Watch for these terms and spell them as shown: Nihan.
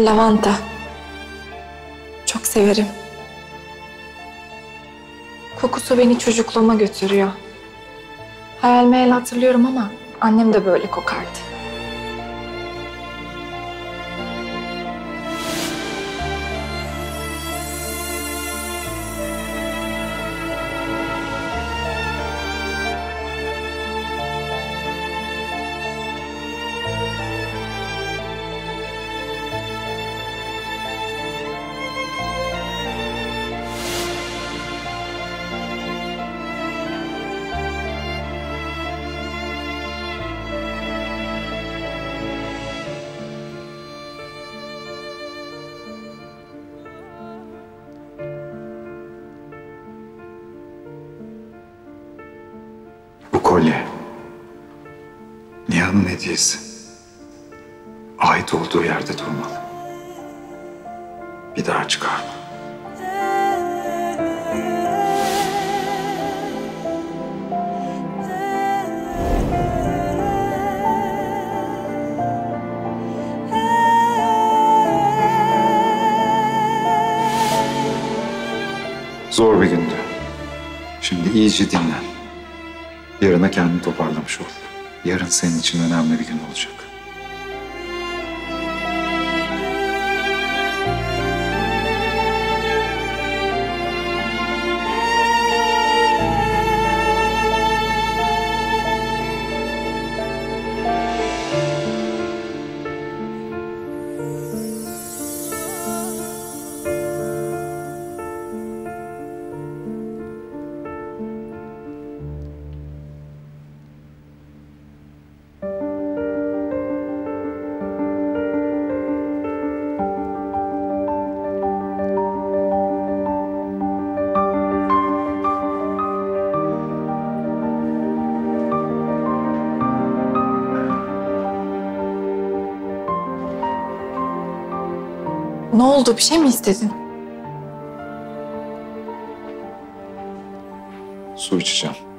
Lavanta. Çok severim. Kokusu beni çocukluğuma götürüyor. Hayal meyal hatırlıyorum ama annem de böyle kokardı. Kolye, Nihan'ın hediyesi, ait olduğu yerde durmalı. Bir daha çıkarma. Zor bir gündü. Şimdi iyice dinlen. Yarına kendini toparlamış ol. Yarın senin için önemli bir gün olacak. Ne oldu? Bir şey mi istedin? Su içeceğim.